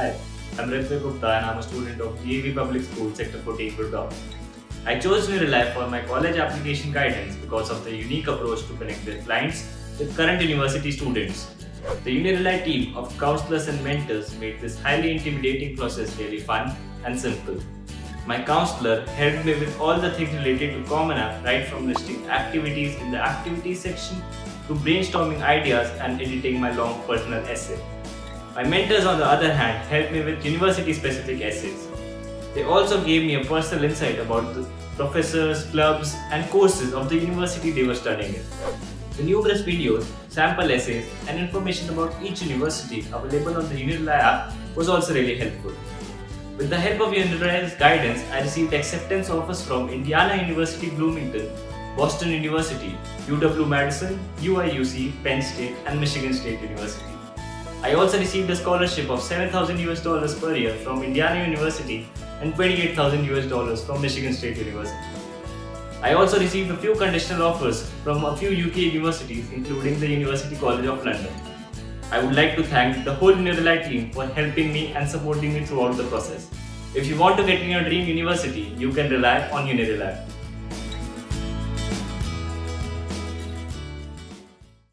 Hi, I'm Ritwik Gupta and I'm a student of GV Public School Sector 14 Gurgaon. I chose UniRely for my college application guidance because of the unique approach to connect their clients with current university students. The UniRely team of counselors and mentors made this highly intimidating process really fun and simple. My counselor helped me with all the things related to Common App, right from listing activities in the activities section to brainstorming ideas and editing my long personal essay. My mentors, on the other hand, helped me with university-specific essays. They also gave me a personal insight about the professors, clubs and courses of the university they were studying in. The numerous videos, sample essays and information about each university available on the UniRely app was also really helpful. With the help of UniRely's guidance, I received acceptance offers from Indiana University Bloomington, Boston University, UW Madison, UIUC, Penn State and Michigan State University. I also received a scholarship of $7,000 per year from Indiana University and $28,000 from Michigan State University. I also received a few conditional offers from a few UK universities, including the University College of London. I would like to thank the whole UniRely team for helping me and supporting me throughout the process. If you want to get in your dream university, you can rely on UniRely.